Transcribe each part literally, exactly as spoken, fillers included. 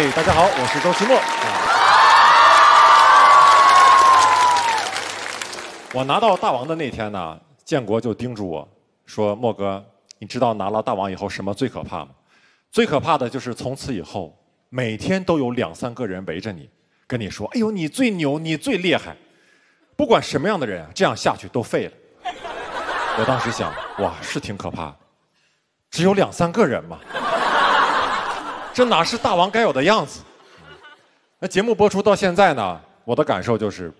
嘿，大家好，我是周奇墨。我拿到大王的那天呢，建国就叮嘱我说：“墨哥，你知道拿了大王以后什么最可怕吗？最可怕的就是从此以后，每天都有两三个人围着你，跟你说：‘哎呦，你最牛，你最厉害。’不管什么样的人啊，这样下去都废了。”我当时想，哇，是挺可怕的，只有两三个人嘛。这哪是大王该有的样子？那节目播出到现在呢，我的感受就是，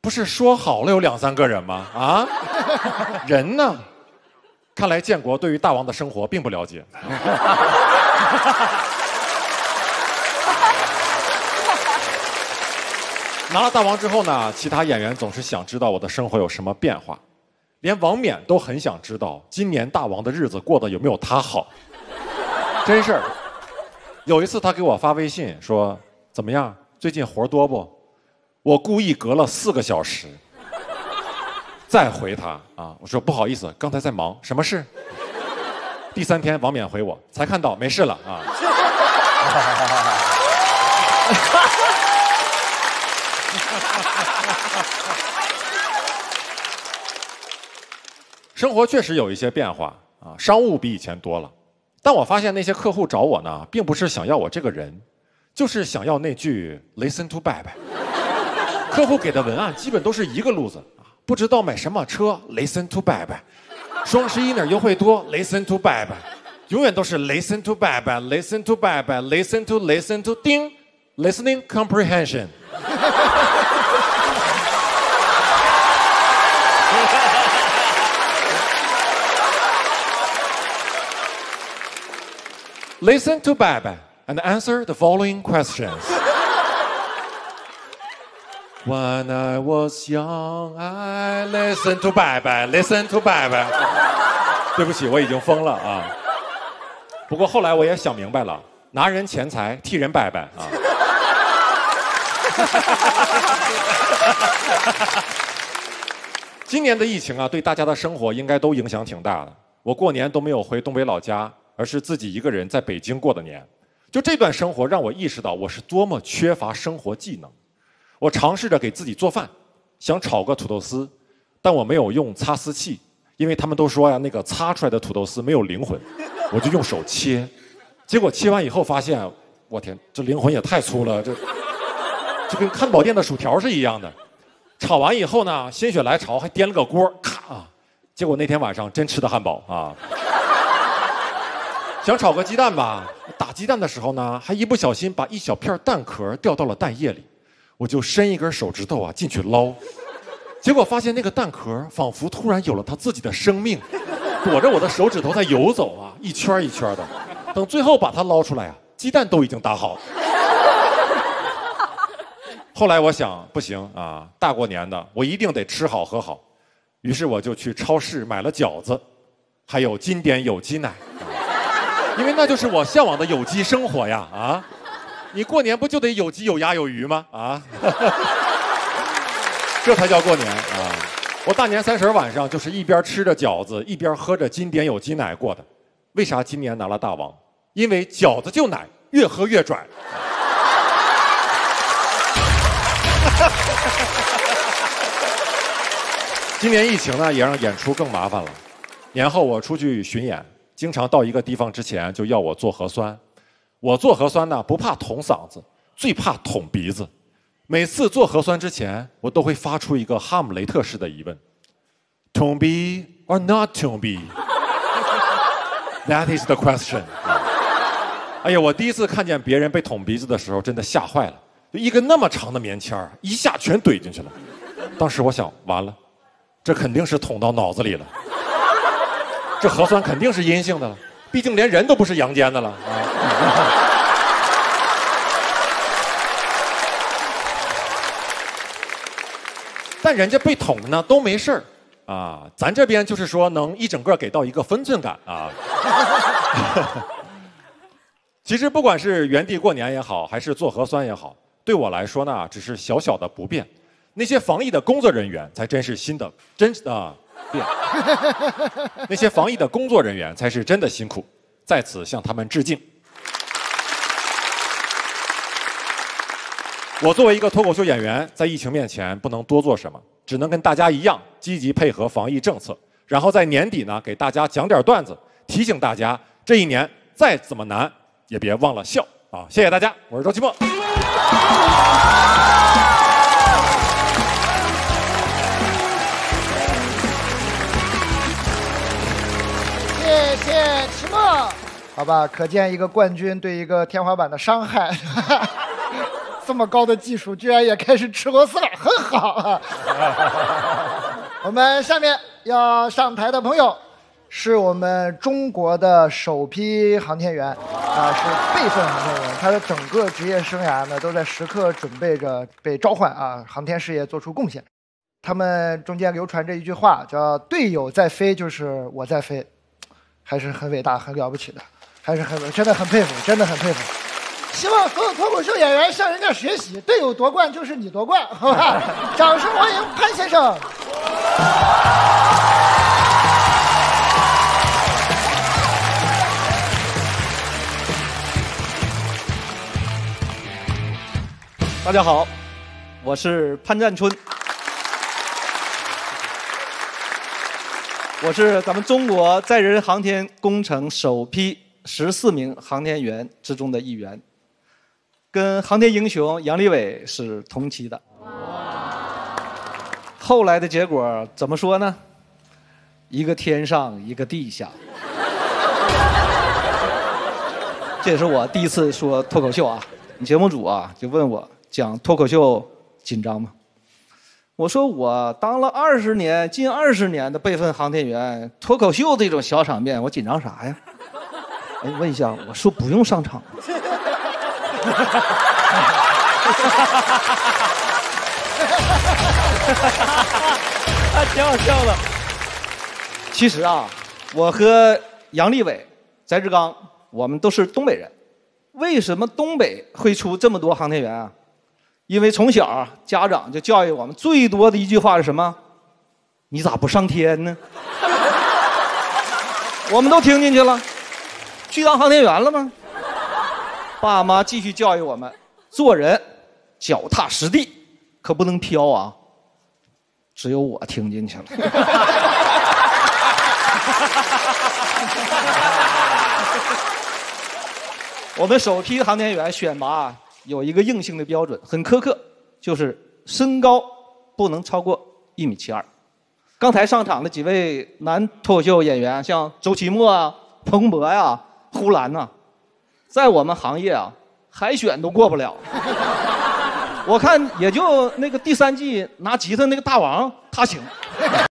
不是说好了有两三个人吗？啊，人呢？看来建国对于大王的生活并不了解。拿了大王之后呢，其他演员总是想知道我的生活有什么变化，连王冕都很想知道今年大王的日子过得有没有他好。真事儿。有一次他给我发微信说：“怎么样，最近活多不？”我故意隔了四个小时再回他啊，我说：“不好意思，刚才在忙。”什么事？第三天王冕回我：“才看到，没事了啊。”生活确实有一些变化啊，商务比以前多了。但我发现那些客户找我呢，并不是想要我这个人，就是想要那句 Listen to Baibai。客户给的文案基本都是一个路子啊，不知道买什么车 Listen to Baibai， 双十一哪优惠多 Listen to Baibai， 永远都是 Listen to Baibai Listen to Baibai Listen to Listen to 叮 Listening Comprehension。Listen to Baibai and answer the following questions. When I was young, I listened to Baibai. Listen to Baibai. 对不起，我已经疯了啊！不过后来我也想明白了，拿人钱财，替人拜拜啊！今年的疫情啊，对大家的生活应该都影响挺大的。我过年都没有回东北老家。而是自己一个人在北京过的年，就这段生活让我意识到我是多么缺乏生活技能。我尝试着给自己做饭，想炒个土豆丝，但我没有用擦丝器，因为他们都说呀，那个擦出来的土豆丝没有灵魂。我就用手切，结果切完以后发现，我天，这灵魂也太粗了，这就跟汉堡店的薯条是一样的。炒完以后呢，心血来潮还颠了个锅，咔啊！结果那天晚上真吃的汉堡啊。想炒个鸡蛋吧，打鸡蛋的时候呢，还一不小心把一小片蛋壳掉到了蛋液里，我就伸一根手指头啊进去捞，结果发现那个蛋壳仿佛突然有了它自己的生命，躲着我的手指头在游走啊，一圈一圈的，等最后把它捞出来啊，鸡蛋都已经打好。后来我想不行啊，大过年的我一定得吃好喝好，于是我就去超市买了饺子，还有金典有机奶。因为那就是我向往的有机生活呀！啊，你过年不就得有鸡有鸭有鱼吗？啊，这才叫过年啊！我大年三十晚上就是一边吃着饺子，一边喝着金典有机奶过的。为啥今年拿了大王？因为饺子就奶，越喝越拽。今年疫情呢，也让演出更麻烦了。年后我出去巡演。经常到一个地方之前就要我做核酸，我做核酸呢不怕捅嗓子，最怕捅鼻子。每次做核酸之前，我都会发出一个哈姆雷特式的疑问 ：To be or not to be? That is the question。哎呀，我第一次看见别人被捅鼻子的时候，真的吓坏了。就一根那么长的棉签儿，一下全怼进去了。当时我想，完了，这肯定是捅到脑子里了。这核酸肯定是阴性的了，毕竟连人都不是阳间的了啊！但人家被捅呢都没事儿啊，咱这边就是说能一整个给到一个分寸感啊。其实不管是原地过年也好，还是做核酸也好，对我来说呢只是小小的不便，那些防疫的工作人员才真是新的真啊。对，那些防疫的工作人员才是真的辛苦，在此向他们致敬。我作为一个脱口秀演员，在疫情面前不能多做什么，只能跟大家一样积极配合防疫政策，然后在年底呢给大家讲点段子，提醒大家这一年再怎么难也别忘了笑啊！谢谢大家，我是周奇墨。谢谢奇墨。好吧，可见一个冠军对一个天花板的伤害。这么高的技术，居然也开始吃螺丝了，很好啊！我们下面要上台的朋友，是我们中国的首批航天员，啊、呃，是备份航天员。他的整个职业生涯呢，都在时刻准备着被召唤啊，航天事业做出贡献。他们中间流传着一句话，叫“队友在飞，就是我在飞”，还是很伟大、很了不起的，还是很真的很佩服，真的很佩服。希望所有脱口秀演员向人家学习，队友夺冠就是你夺冠，好吧？掌声欢迎潘先生。大家好，我是潘占春，我是咱们中国载人航天工程首批十四名航天员之中的一员。跟航天英雄杨利伟是同期的，后来的结果怎么说呢？一个天上，一个地下。这也是我第一次说脱口秀啊！你节目组啊就问我讲脱口秀紧张吗？我说我当了二十年，近二十年的备份航天员，脱口秀这种小场面，我紧张啥呀？哎，问一下，我说不用上场。啊，挺好笑的。其实啊，我和杨利伟、翟志刚，我们都是东北人。为什么东北会出这么多航天员啊？因为从小家长就教育我们最多的一句话是什么？你咋不上天呢？我们都听进去了，去当航天员了吗？爸妈继续教育我们，做人脚踏实地，可不能飘啊！只有我听进去了。我们首批航天员选拔有一个硬性的标准，很苛刻，就是身高不能超过一米七二。刚才上场的几位男脱口秀演员，像周奇墨啊、彭博呀、啊、呼兰呐、啊。在我们行业啊，海选都过不了。我看也就那个第三季拿吉他那个大王，他行。